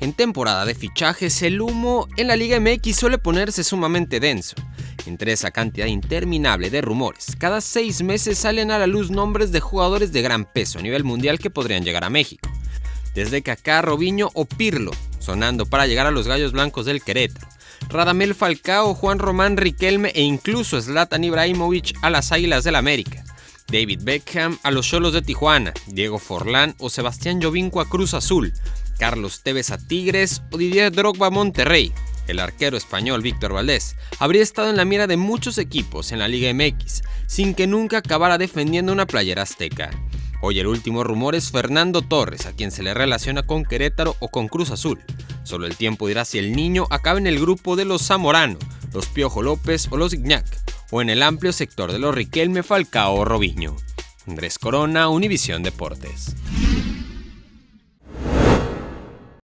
En temporada de fichajes, el humo en la Liga MX suele ponerse sumamente denso. Entre esa cantidad interminable de rumores, cada 6 meses salen a la luz nombres de jugadores de gran peso a nivel mundial que podrían llegar a México. Desde Kaká, Robinho o Pirlo, sonando para llegar a los Gallos Blancos del Querétaro, Radamel Falcao, Juan Román Riquelme e incluso Zlatan Ibrahimovic a las Águilas del América, David Beckham a los Cholos de Tijuana, Diego Forlán o Sebastián Llovinco a Cruz Azul, Carlos Tevez a Tigres o Didier Drogba a Monterrey. El arquero español Víctor Valdés habría estado en la mira de muchos equipos en la Liga MX, sin que nunca acabara defendiendo una playera azteca. Hoy el último rumor es Fernando Torres, a quien se le relaciona con Querétaro o con Cruz Azul. Solo el tiempo dirá si el niño acaba en el grupo de los Zamorano, los Piojo López o los Iñak, o en el amplio sector de los Riquelme, Falcao o Robinho. Andrés Corona, Univision Deportes.